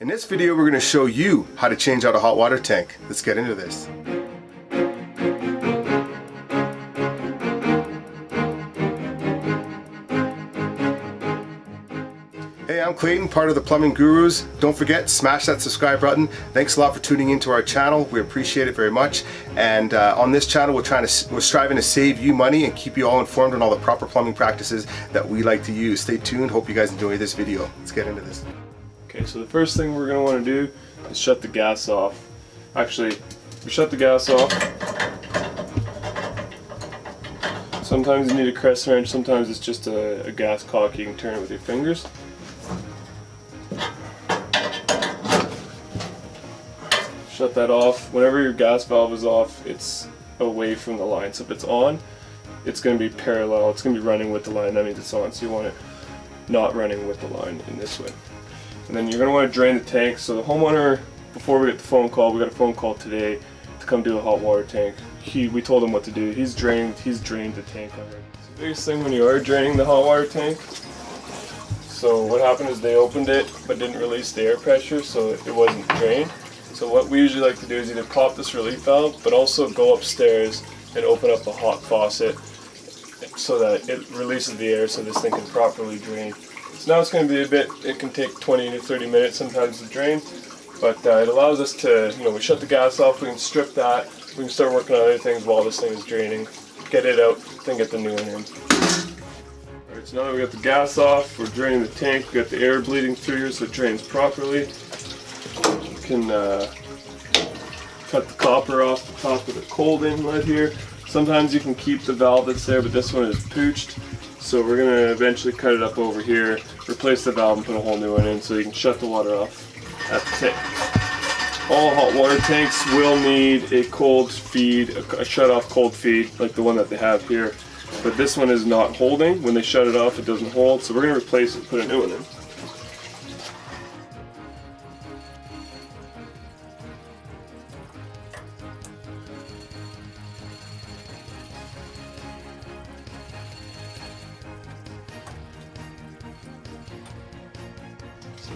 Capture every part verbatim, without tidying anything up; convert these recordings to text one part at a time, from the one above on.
In this video, we're gonna show you how to change out a hot water tank. Let's get into this. Hey, I'm Clayton, part of the Plumbing Gurus. Don't forget, smash that subscribe button. Thanks a lot for tuning into our channel. We appreciate it very much. And uh, on this channel, we're trying to, we're striving to save you money and keep you all informed on all the proper plumbing practices that we like to use. Stay tuned. Hope you guys enjoy this video. Let's get into this. Okay, so the first thing we're going to want to do is shut the gas off. Actually, we shut the gas off. Sometimes you need a crescent wrench, sometimes it's just a, a gas cock. You can turn it with your fingers. Shut that off. Whenever your gas valve is off, it's away from the line. So if it's on, it's going to be parallel. It's going to be running with the line. That means it's on. So you want it not running with the line in this way. And then you're going to want to drain the tank. So the homeowner, before we get the phone call, we got a phone call today to come do a hot water tank. He, we told him what to do. He's drained, he's drained the tank already. So the biggest thing when you are draining the hot water tank, so what happened is they opened it but didn't release the air pressure, so it wasn't drained. So what we usually like to do is either pop this relief valve, but also go upstairs and open up the hot faucet so that it releases the air so this thing can properly drain. So now it's going to be a bit, it can take twenty to thirty minutes sometimes to drain, but uh, it allows us to, you know, we shut the gas off, we can strip that, we can start working on other things while this thing is draining, get it out, then get the new one in. Alright, so now that we got the gas off, we're draining the tank, we got the air bleeding through here so it drains properly. You can uh, cut the copper off the top of the cold inlet here. Sometimes you can keep the valve that's there, but this one is pooched. So we're going to eventually cut it up over here, replace the valve and put a whole new one in so you can shut the water off at the tank. All hot water tanks will need a cold feed, a shut off cold feed like the one that they have here. But this one is not holding. When they shut it off, it doesn't hold. So we're going to replace it and put a new one in.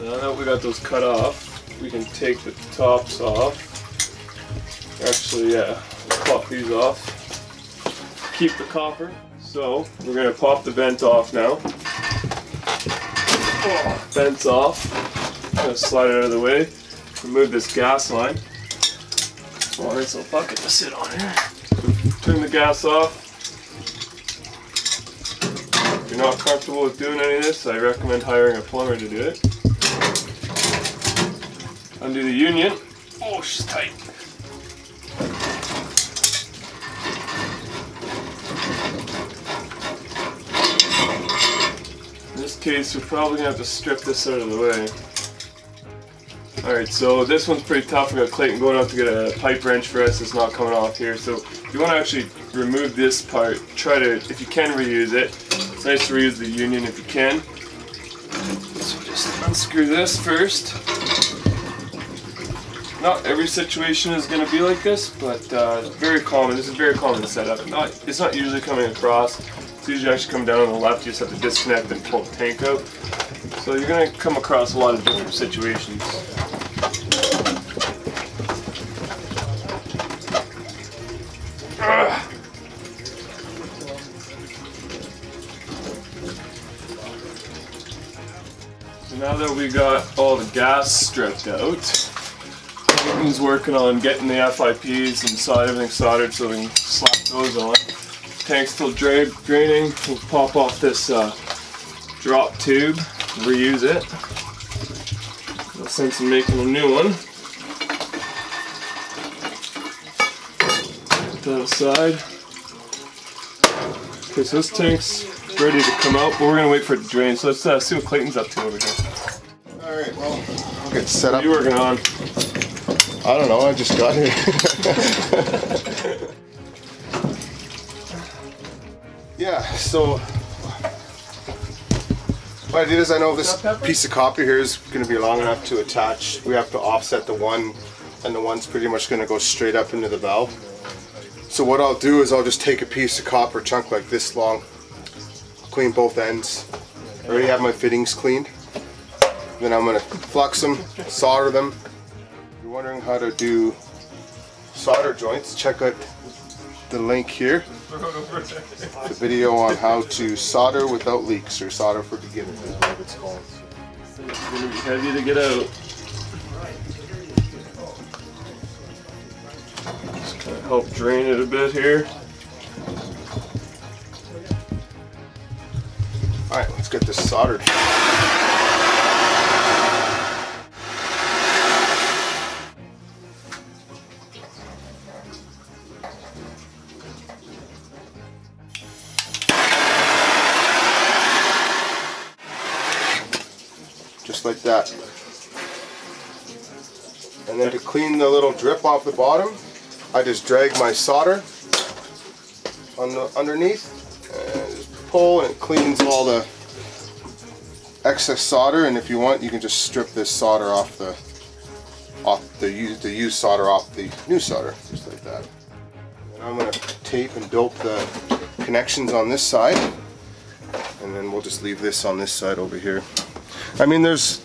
Now that we got those cut off, we can take the tops off. Actually, yeah, let's pop these off. Keep the copper. So we're gonna pop the vent off now. Oh, vent's off. I'm gonna slide it out of the way. Remove this gas line. Oh, there's a bucket to sit on here. Turn the gas off. If you're not comfortable with doing any of this, I recommend hiring a plumber to do it. Undo the union. Oh, she's tight. In this case, we're probably gonna have to strip this out of the way. Alright, so this one's pretty tough. We got Clayton going out to get a pipe wrench for us. It's not coming off here. So you want to actually remove this part. Try to, if you can, reuse it. It's nice to reuse the union if you can. So just unscrew this first. Not every situation is going to be like this, but uh, it's very common. This is a very common setup. Not, it's not usually coming across. It's usually actually coming down on the left. You just have to disconnect and pull the tank out. So you're going to come across a lot of different situations. Ugh. So now that we got all the gas stripped out, Clayton's working on getting the F I Ps and solder, everything soldered so we can slap those on. Tank's still dra draining. We'll pop off this uh, drop tube, reuse it. No sense in making a new one. Put that aside. Okay, so this tank's ready to come out, but we're gonna wait for it to drain. So let's uh, see what Clayton's up to over here. All right, well, I'll get set up. What are you working on? I don't know, I just got here. Yeah, so what I did is I know this piece of copper here is going to be long enough to attach. We have to offset the one, and the one's pretty much going to go straight up into the valve. So what I'll do is I'll just take a piece of copper chunk like this long, clean both ends. I already have my fittings cleaned. Then I'm going to flux them, solder them. If you're wondering how to do solder joints, check out the link here. The video on how to solder without leaks, or solder for beginners is what it's called. So it's going to be heavy to get out. Just kind of help drain it a bit here. Alright, let's get this soldered. Just like that. And then to clean the little drip off the bottom, I just drag my solder on the underneath and just pull, and it cleans all the excess solder. And if you want, you can just strip this solder off the off the used the used solder off the new solder, just like that. And I'm going to tape and dope the connections on this side, and then we'll just leave this on this side over here. I mean, there's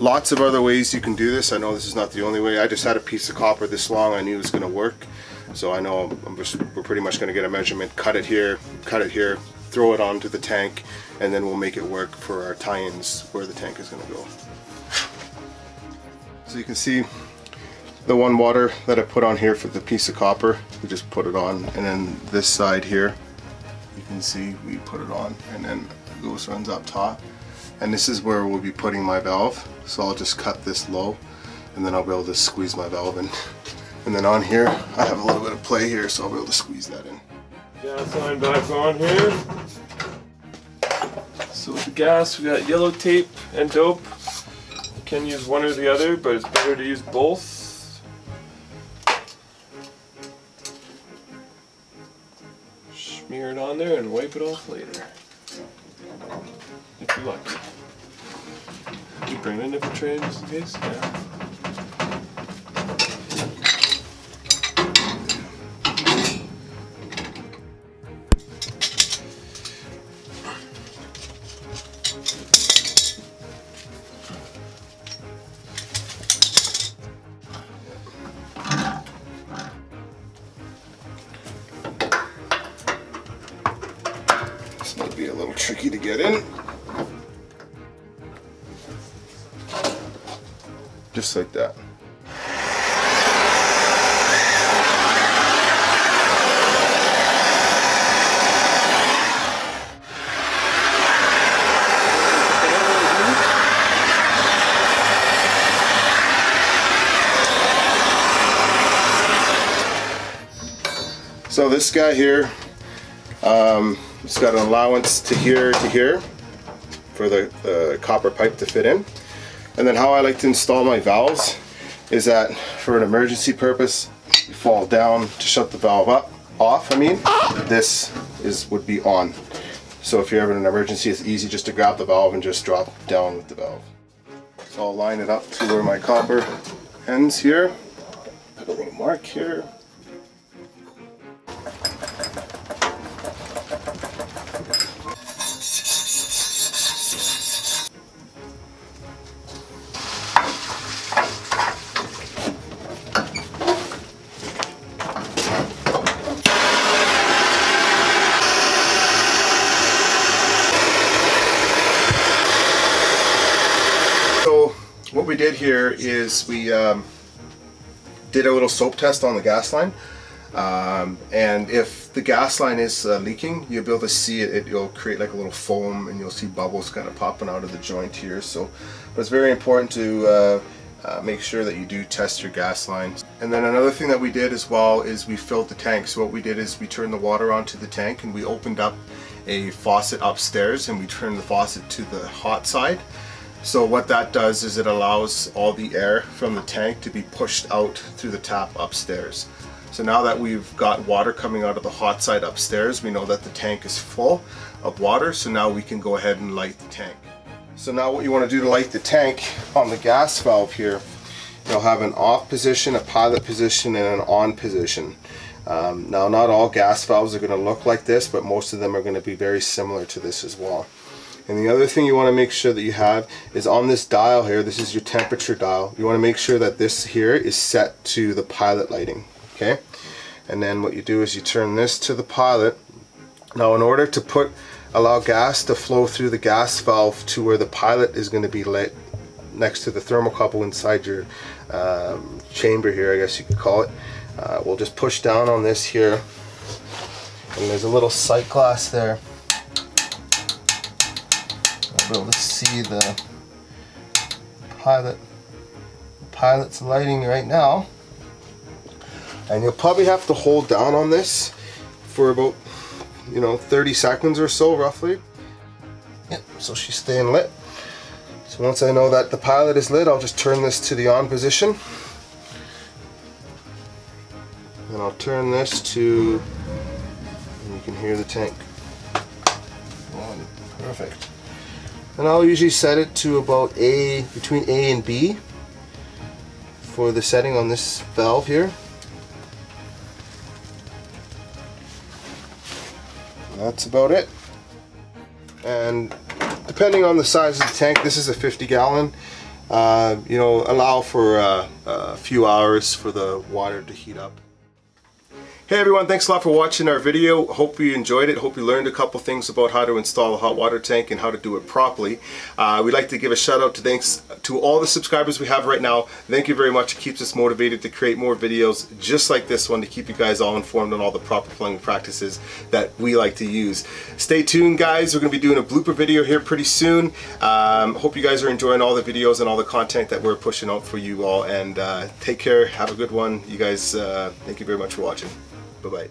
lots of other ways you can do this. I know this is not the only way. I just had a piece of copper this long. I knew it was going to work, so I know I'm just, we're pretty much going to get a measurement, cut it here, cut it here, throw it onto the tank, and then we'll make it work for our tie-ins where the tank is going to go. So you can see the one water that I put on here for the piece of copper, we just put it on, and then this side here, you can see we put it on, and then the goose runs up top. And this is where we'll be putting my valve, so I'll just cut this low, and then I'll be able to squeeze my valve in. And then on here, I have a little bit of play here, so I'll be able to squeeze that in. Gas line back on here. So with the gas, we got yellow tape and dope. You can use one or the other, but it's better to use both. Smear it on there and wipe it off later, if you're lucky. Did you bring a nipple tray just in case? Yeah. This might be a little tricky to get in. Just like that. So this guy here, um, it's got an allowance to here to here for the, the copper pipe to fit in. And then how I like to install my valves is that for an emergency purpose, you fall down to shut the valve up, off I mean, this is would be on. So if you're ever in an emergency, it's easy just to grab the valve and just drop down with the valve. So I'll line it up to where my copper ends here. Put a little mark here. What we did here is we um, did a little soap test on the gas line, um, and if the gas line is uh, leaking, you'll be able to see it. It'll create like a little foam, and you'll see bubbles kind of popping out of the joint here. So, but it's very important to uh, uh, make sure that you do test your gas lines. And then another thing that we did as well is we filled the tank. So what we did is we turned the water onto the tank, and we opened up a faucet upstairs, and we turned the faucet to the hot side. So what that does is it allows all the air from the tank to be pushed out through the tap upstairs. So now that we've got water coming out of the hot side upstairs, we know that the tank is full of water, so now we can go ahead and light the tank. So now what you want to do to light the tank on the gas valve here, you'll have an off position, a pilot position, and an on position. Um, now not all gas valves are going to look like this, but most of them are going to be very similar to this as well. And the other thing you want to make sure that you have is on this dial here, this is your temperature dial, you want to make sure that this here is set to the pilot lighting, okay? And then what you do is you turn this to the pilot. Now in order to put allow gas to flow through the gas valve to where the pilot is going to be lit next to the thermocouple inside your um, chamber here, I guess you could call it, uh, we'll just push down on this here, and there's a little sight glass there. I'll be able to see the pilot the pilot's lighting right now, and you'll probably have to hold down on this for about, you know, thirty seconds or so roughly. Yep, so she's staying lit. So once I know that the pilot is lit, I'll just turn this to the on position, and I'll turn this to, and you can hear the tank. One, perfect. And I'll usually set it to about A, between A and B for the setting on this valve here. That's about it. And depending on the size of the tank, this is a fifty gallon, uh, you know, allow for uh, a few hours for the water to heat up. Hey everyone, thanks a lot for watching our video. Hope you enjoyed it. Hope you learned a couple things about how to install a hot water tank and how to do it properly. Uh, we'd like to give a shout out to thanks to all the subscribers we have right now. Thank you very much. It keeps us motivated to create more videos just like this one to keep you guys all informed on all the proper plumbing practices that we like to use. Stay tuned guys. We're going to be doing a blooper video here pretty soon. Um, hope you guys are enjoying all the videos and all the content that we're pushing out for you all, and uh, take care. Have a good one. You guys, uh, thank you very much for watching. Bye-bye.